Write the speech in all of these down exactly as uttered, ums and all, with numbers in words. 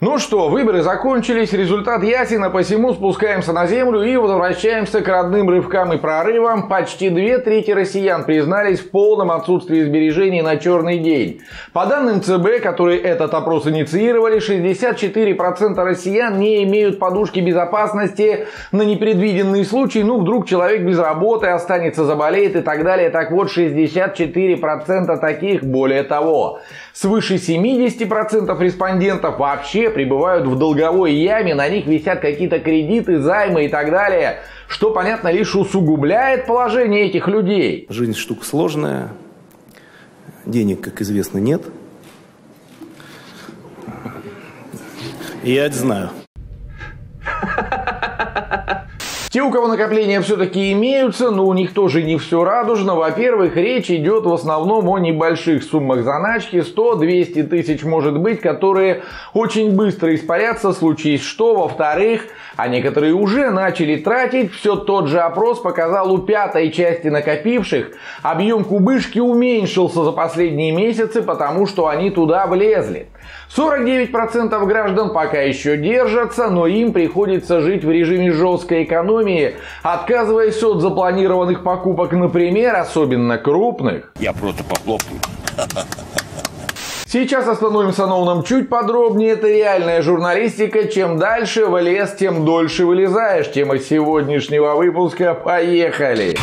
Ну что, выборы закончились, результат ясен, а посему спускаемся на землю и возвращаемся к родным рывкам и прорывам. Почти две трети россиян признались в полном отсутствии сбережений на черный день. По данным ЦБ, которые этот опрос инициировали, шестьдесят четыре процента россиян не имеют подушки безопасности на непредвиденный случай. Ну, вдруг человек без работы останется, заболеет и так далее. Так вот, шестьдесят четыре процента таких, более того, свыше семидесяти процентов респондентов вообще пребывают в долговой яме, на них висят какие-то кредиты, займы и так далее, что, понятно, лишь усугубляет положение этих людей. Жизнь штука сложная, денег, как известно, нет. Я это знаю. Те, у кого накопления все-таки имеются, но у них тоже не все радужно. Во-первых, речь идет в основном о небольших суммах заначки, сто-двести тысяч может быть, которые очень быстро испарятся, случись что. Во-вторых, а некоторые уже начали тратить. Все тот же опрос показал, у пятой части накопивших объем кубышки уменьшился за последние месяцы, потому что они туда влезли. сорок девять процентов граждан пока еще держатся, но им приходится жить в режиме жесткой экономии, отказываясь от запланированных покупок, например, особенно крупных. Я просто похлопаю. Сейчас остановимся на новом чуть подробнее. Это реальная журналистика. Чем дальше в лес, тем дольше вылезаешь. Тема сегодняшнего выпуска. Поехали!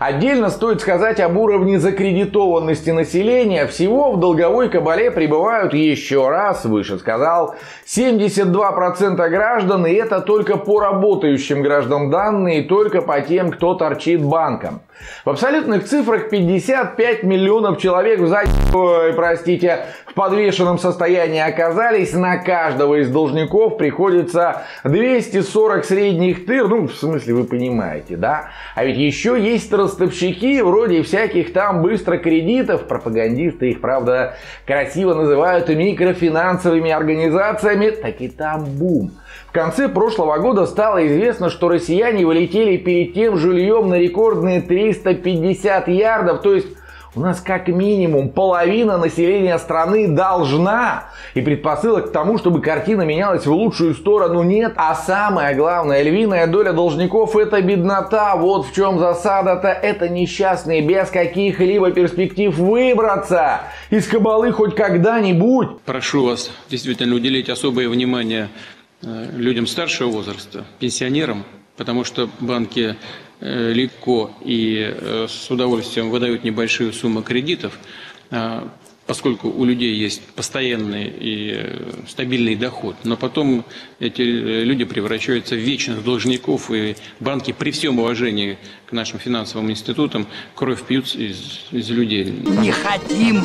Отдельно стоит сказать об уровне закредитованности населения. Всего в долговой кабале пребывают, еще раз выше сказал, семьдесят два процента граждан, и это только по работающим гражданам данные, только по тем, кто торчит банком. В абсолютных цифрах пятьдесят пять миллионов человек в, за... Ой, простите, в подвешенном состоянии оказались. На каждого из должников приходится двести сорок средних тыр. Ну, в смысле, вы понимаете, да? А ведь еще есть расстояние. Поставщики вроде всяких там быстро кредитов, пропагандисты их, правда, красиво называют микрофинансовыми организациями, так и там бум. В конце прошлого года стало известно, что россияне вылетели перед тем жильем на рекордные триста пятьдесят ярдов, то есть у нас как минимум половина населения страны должна, и предпосылок к тому, чтобы картина менялась в лучшую сторону, нет. А самое главное, львиная доля должников — это беднота. Вот в чем засада-то. Это несчастные без каких-либо перспектив выбраться из кабалы хоть когда-нибудь. Прошу вас действительно уделить особое внимание людям старшего возраста, пенсионерам, потому что банки легко и с удовольствием выдают небольшие суммы кредитов, поскольку у людей есть постоянный и стабильный доход. Но потом эти люди превращаются в вечных должников, и банки при всем уважении к нашим финансовым институтам кровь пьют из, из людей. Не хотим!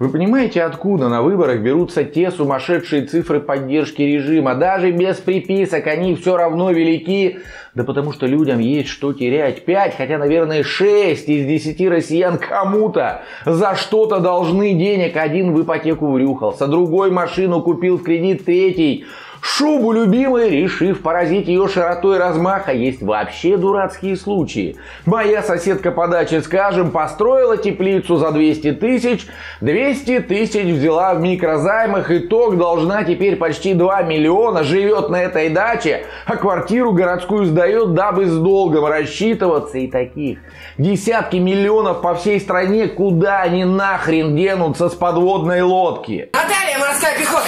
Вы понимаете, откуда на выборах берутся те сумасшедшие цифры поддержки режима? Даже без приписок они все равно велики. Да потому что людям есть что терять. пять, хотя, наверное, шесть из десяти россиян кому-то за что-то должны денег. Один в ипотеку врюхался, другой машину купил в кредит, третий шубу любимой, решив поразить ее широтой размаха. Есть вообще дурацкие случаи. Моя соседка по даче, скажем, построила теплицу за двести тысяч, двести тысяч взяла в микрозаймах, итог — должна теперь почти два миллиона, живет на этой даче, а квартиру городскую сдает, дабы с долгом рассчитываться. И таких десятки миллионов по всей стране. Куда они нахрен денутся с подводной лодки? Наталья, морская пехота!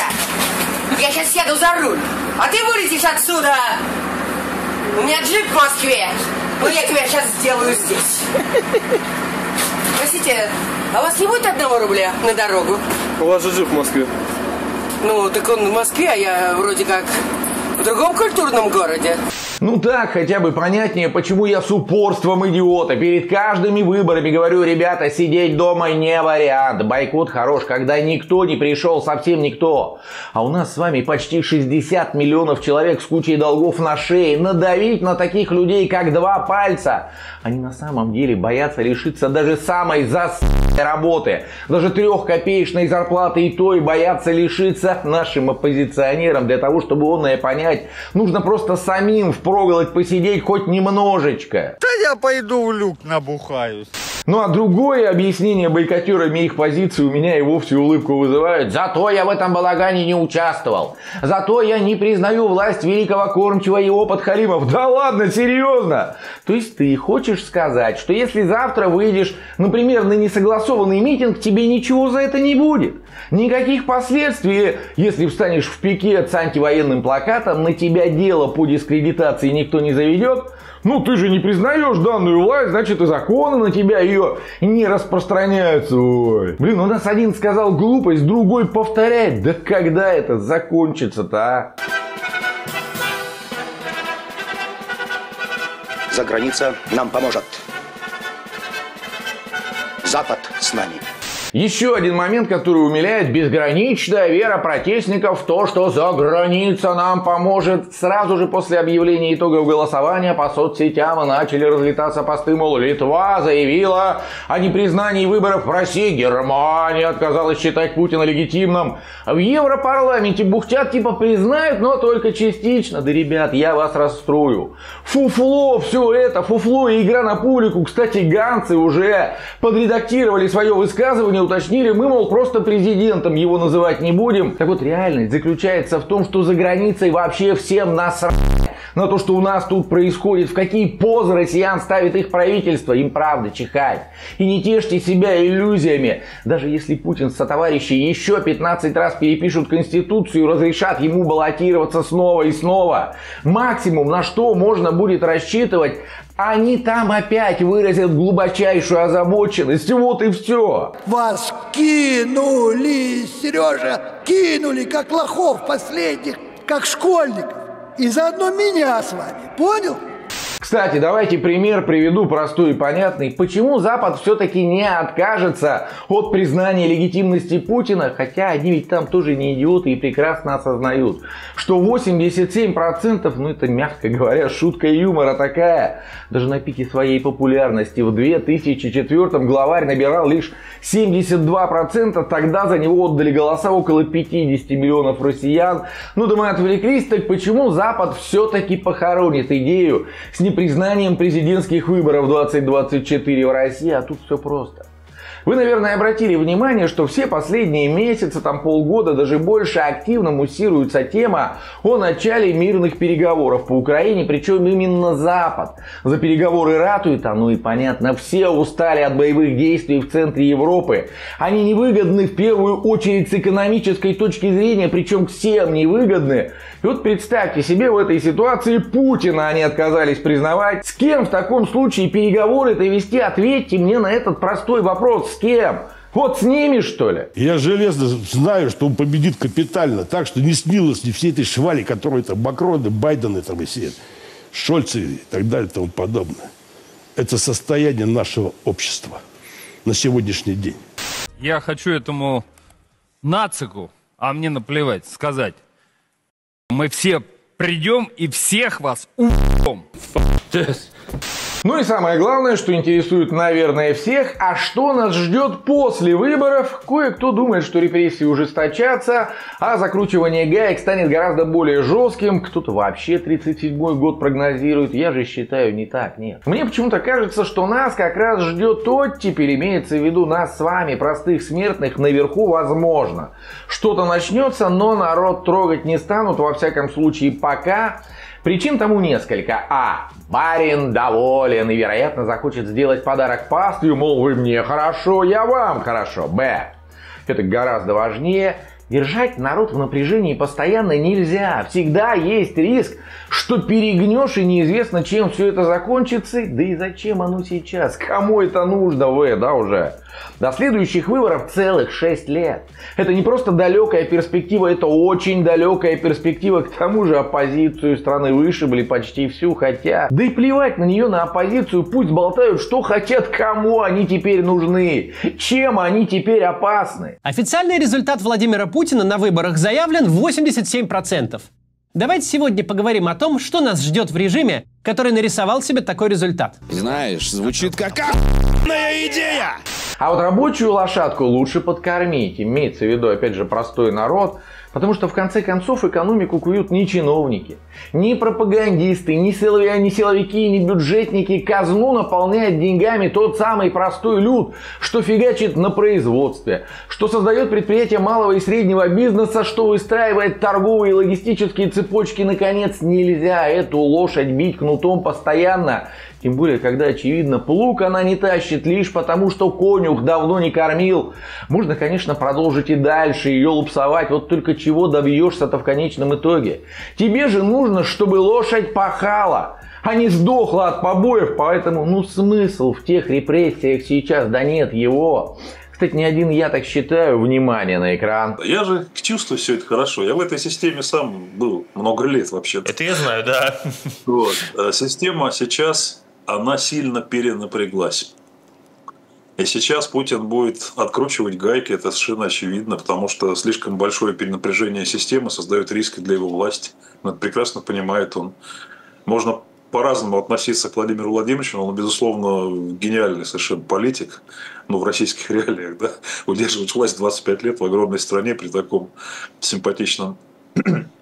Я сейчас сяду за руль, а ты вылетишь отсюда. У меня джип в Москве, ну я тебя сейчас сделаю здесь. Простите, а у вас не будет одного рубля на дорогу? У вас же джип в Москве. Ну, так он в Москве, а я вроде как в другом культурном городе. Ну так хотя бы понятнее, почему я с упорством идиота перед каждыми выборами говорю: ребята, сидеть дома не вариант. Бойкот хорош, когда никто не пришел, совсем никто. А у нас с вами почти шестьдесят миллионов человек с кучей долгов на шее. Надавить на таких людей как два пальца. Они на самом деле боятся лишиться даже самой засранной работы. Даже трехкопеечной зарплаты и то и боятся лишиться нашим оппозиционерам, для того чтобы он и понятно понять. Нужно просто самим впроголодь посидеть хоть немножечко. Да я пойду в люк набухаюсь. Ну а другое объяснение бойкотерами их позиции у меня и вовсе улыбку вызывает. Зато я в этом балагане не участвовал. Зато я не признаю власть великого Кормчева и его подхалимов. Да ладно, серьезно? То есть ты хочешь сказать, что если завтра выйдешь, например, на несогласованный митинг, тебе ничего за это не будет? Никаких последствий, если встанешь в пикет с антивоенным плакатом, на тебя дело по дискредитации никто не заведет? Ну ты же не признаешь данную власть, значит и законы на тебя ее не распространяются. Ой. Блин, у нас один сказал глупость, другой повторяет. Да когда это закончится-то, а? За граница нам поможет. Запад с нами. Еще один момент, который умиляет: безграничная вера протестников в то, что за граница нам поможет. Сразу же после объявления итогов голосования по соцсетям начали разлетаться посты, мол, Литва заявила о непризнании выборов в России, Германия отказалась считать Путина легитимным. В Европарламенте бухтят, типа признают, но только частично. Да, ребят, я вас расстрою. Фуфло все это, фуфло и игра на публику. Кстати, ганцы уже подредактировали свое высказывание, уточнили, мы, мол, просто президентом его называть не будем. Так вот, реальность заключается в том, что за границей вообще всем насрать на то, что у нас тут происходит, в какие позы россиян ставит их правительство. Им правда чихать. И не тешьте себя иллюзиями. Даже если Путин со товарищи еще пятнадцать раз перепишут Конституцию, разрешат ему баллотироваться снова и снова, максимум, на что можно будет рассчитывать, они там опять выразят глубочайшую озабоченность. Вот и все. Вас кинули, Сережа, кинули, как лохов последних, как школьников. И заодно меня с вами, понял? Кстати, давайте пример приведу простой и понятный. Почему Запад все-таки не откажется от признания легитимности Путина, хотя они ведь там тоже не идиоты и прекрасно осознают, что восемьдесят семь процентов, ну это, мягко говоря, шутка юмора такая. Даже на пике своей популярности в две тысячи четвёртом главарь набирал лишь семьдесят два процента, тогда за него отдали голоса около пятидесяти миллионов россиян. Ну да мы отвлеклись, так почему Запад все-таки похоронит идею с непризнанием президентских выборов две тысячи двадцать четыре в России? А тут все просто. Вы, наверное, обратили внимание, что все последние месяцы, там полгода, даже больше, активно муссируется тема о начале мирных переговоров по Украине, причем именно Запад за переговоры ратует, а ну и понятно, все устали от боевых действий в центре Европы. Они невыгодны в первую очередь с экономической точки зрения, причем всем невыгодны. И вот представьте себе, в этой ситуации Путина они отказались признавать. С кем в таком случае переговоры-то вести? Ответьте мне на этот простой вопрос. С кем? Вот с ними, что ли? Я железно знаю, что он победит капитально, так что не снилось ни все эти швали, которые там Макроны, Байдены там и все, Шольцы и так далее и тому подобное. Это состояние нашего общества на сегодняшний день. Я хочу этому нацику, а мне наплевать, сказать: мы все придем и всех вас у***м. Ну и самое главное, что интересует, наверное, всех, а что нас ждет после выборов? Кое-кто думает, что репрессии ужесточатся, а закручивание гаек станет гораздо более жестким. Кто-то вообще тридцать седьмой год прогнозирует. Я же считаю, не так, нет. Мне почему-то кажется, что нас как раз ждет оттепель, имеется в виду нас с вами, простых смертных, наверху возможно. Что-то начнется, но народ трогать не станут, во всяком случае, пока. Причин тому несколько. А. Барин доволен и, вероятно, захочет сделать подарок пастве, мол, вы мне хорошо, я вам хорошо. Б. Это гораздо важнее. Держать народ в напряжении постоянно нельзя. Всегда есть риск, что перегнешь и неизвестно, чем все это закончится. Да и зачем оно сейчас? Кому это нужно, вы, да, уже? До следующих выборов целых шесть лет. Это не просто далекая перспектива, это очень далекая перспектива. К тому же оппозицию страны вышибли почти всю, хотя... Да и плевать на нее, на оппозицию. Пусть болтают, что хотят, кому они теперь нужны, чем они теперь опасны. Официальный результат Владимира Путина Путина на выборах заявлен восемьдесят семь процентов. Давайте сегодня поговорим о том, что нас ждет в режиме, который нарисовал себе такой результат. Знаешь, звучит как охуенная идея! А вот рабочую лошадку лучше подкормить. Имеется в виду, опять же, простой народ. Потому что в конце концов экономику куют не чиновники, не пропагандисты, не силовики, не бюджетники. Казну наполняет деньгами тот самый простой люд, что фигачит на производстве, что создает предприятия малого и среднего бизнеса, что выстраивает торговые и логистические цепочки. Наконец, нельзя эту лошадь бить кнутом постоянно. Тем более, когда очевидно, плуг она не тащит лишь потому, что конюх давно не кормил. Можно, конечно, продолжить и дальше ее лупсовать, вот только чего добьешься-то в конечном итоге. Тебе же нужно, чтобы лошадь пахала, а не сдохла от побоев, поэтому ну смысл в тех репрессиях сейчас, да нет его. Кстати, не один я так считаю. Внимание на экран. Я же чувствую все это хорошо. Я в этой системе сам был много лет вообще. Это я знаю, да. Вот. Система сейчас, она сильно перенапряглась. И сейчас Путин будет откручивать гайки, это совершенно очевидно, потому что слишком большое перенапряжение системы создает риски для его власти. Он это прекрасно понимает. Он. Можно по-разному относиться к Владимиру Владимировичу, он, безусловно, гениальный совершенно политик, но в российских реалиях, да, удерживать власть двадцать пять лет в огромной стране при таком симпатичном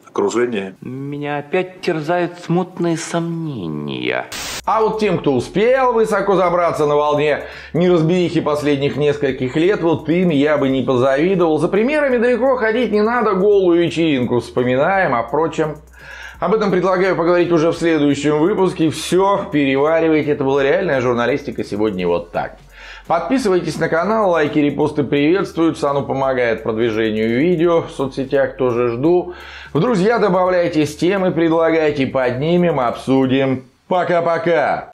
окружении. Меня опять терзают смутные сомнения. А вот тем, кто успел высоко забраться на волне неразберихи последних нескольких лет, вот им я бы не позавидовал. За примерами далеко ходить не надо, голую вечеринку вспоминаем, а впрочем, об этом предлагаю поговорить уже в следующем выпуске. Все, переваривайте. Это была реальная журналистика сегодня вот так. Подписывайтесь на канал, лайки, репосты приветствуются, оно помогает продвижению видео, в соцсетях тоже жду. В друзья добавляйтесь, темы предлагайте, поднимем, обсудим. Пока-пока!